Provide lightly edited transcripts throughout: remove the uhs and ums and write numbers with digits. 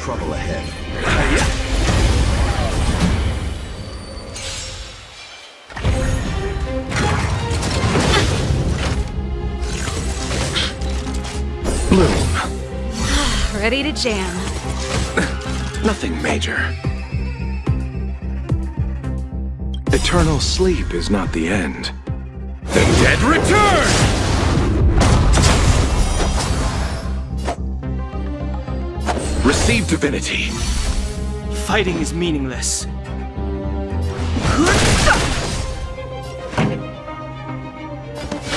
Trouble ahead. Bloom. Ready to jam. Nothing major. Eternal sleep is not the end. The dead return! Receive divinity. Fighting is meaningless.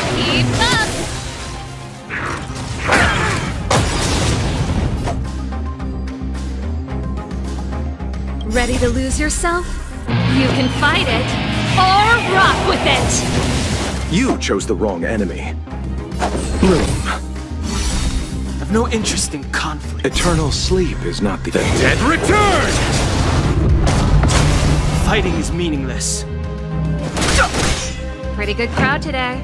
Keep up. Ready to lose yourself? You can fight it or rock with it. You chose the wrong enemy. Bloom. No interest in conflict. Eternal sleep is not the dead return! Fighting is meaningless. Pretty good crowd today.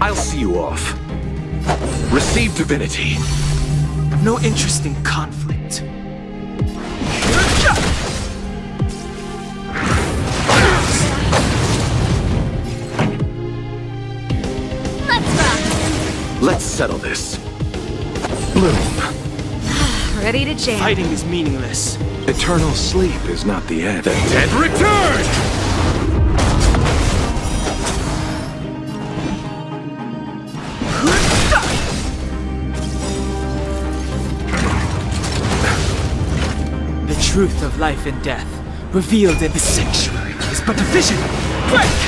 I'll see you off. Receive divinity. I've no interest in conflict. Let's settle this. Bloom. Ready to jam. Fighting is meaningless. Eternal sleep is not the end. The dead return! The truth of life and death, revealed in the sanctuary, is but a vision. Break!